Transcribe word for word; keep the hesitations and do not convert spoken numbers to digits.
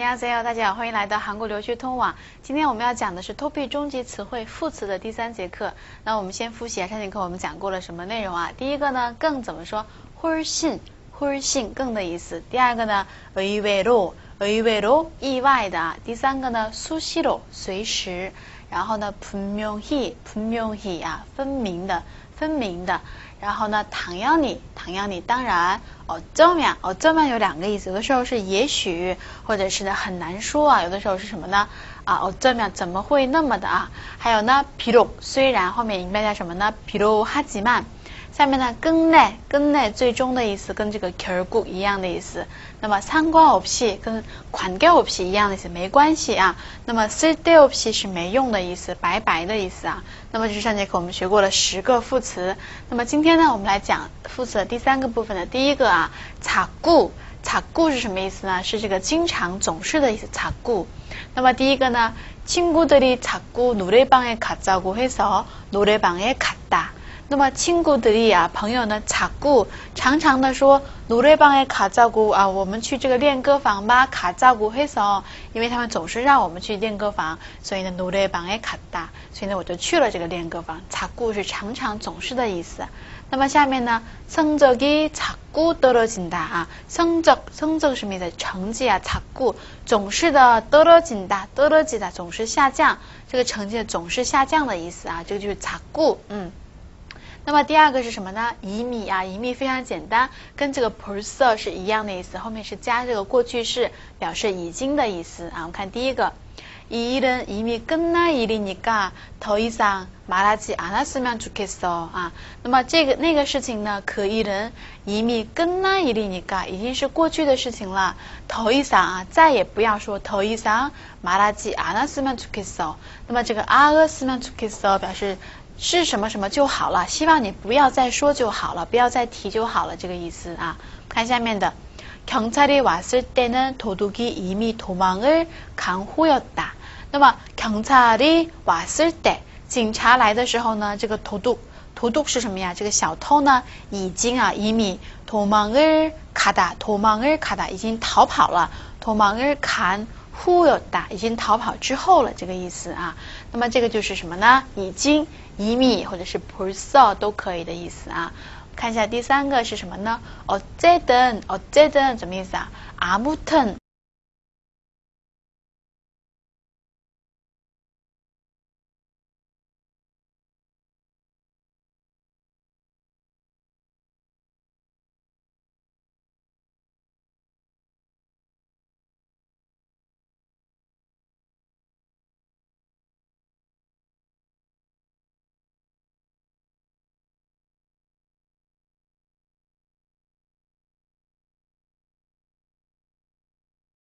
안녕하세요.大家好，欢迎来到韩国留学通网。今天我们要讲的是 토픽 中级词汇副词的第三节课。那我们先复习啊，上节课我们讲过了什么内容啊？第一个呢，更怎么说？ 훨씬, 훨씬, 更的意思。第二个呢， 의외로, 의외로, 意外的。第三个呢， 수시로, 随时。然后呢， 분명히, 분명히 啊，分明的，分明的。 然后呢，당연히，당연히，当然，어쩌면，어쩌면有两个意思，有的时候是也许，或者是呢很难说啊，有的时候是什么呢？啊，어쩌면怎么会那么的啊？还有呢，비록虽然后面应该叫什么呢？비록 하지만，下面呢，끝내，끝내最终的意思跟这个결국一样的意思。那么상관없이跟관계없이一样的意思，没关系啊。那么쓸데없이是没用的意思，白白的意思啊。 那么就是上节课我们学过了十个副词，那么今天呢，我们来讲副词的第三个部分的第一个啊，자꾸，자꾸是什么意思呢？是这个经常、总是的意思，자꾸。那么第一个呢，친구들이 자꾸 노래방에 갔다고 해서 노래방에 갔다。 那么친구들이啊，朋友呢，자꾸常常的说노래방에 갔다고啊，我们去这个练歌房吧，갔다고 해서，因为他们总是让我们去练歌房，所以呢노래방에 갔다，所以呢我就去了这个练歌房。자꾸是常常、总是的意思。那么下面呢，성적이 자꾸 떨어진다啊，성적 성적什么意思？成绩啊，자꾸总是的떨어진다，떨어지다总是下降，这个成绩总是下降的意思啊，这个就是자꾸，嗯。 那么第二个是什么呢？이미啊，이미非常简单，跟这个벌써是一样的意思，后面是加这个过去式，表示已经的意思啊。我们看第一个，이일은 이미 끝난 일이니까 더 이상 말하지 않았으면 좋겠어啊。那么这个那个事情呢，可이는 이미 끝난 일이니까已经是过去的事情了，더 이상啊，再也不要说더 이상 말하지 않았으면 좋겠어。那么这个않았으면 좋겠어表示。 是什么什么就好了，希望你不要再说就好了，不要再提就好了，这个意思啊。看下面的，경찰이 왔을 때는 도둑이 이미 도망을 간 후였다。那么경찰이 왔을 때， 警察来的时候呢，这个도둑，도둑是什么呀？这个小偷呢，已经啊，이미 도망을 가다， 도망을 가다， 已经逃跑了，도망을 간。 忽悠的，已经逃跑之后了，这个意思啊。那么这个就是什么呢？已经、이미或者是벌써都可以的意思啊。看一下第三个是什么呢？어쨌든， 어쨌든什么意思啊？아무튼，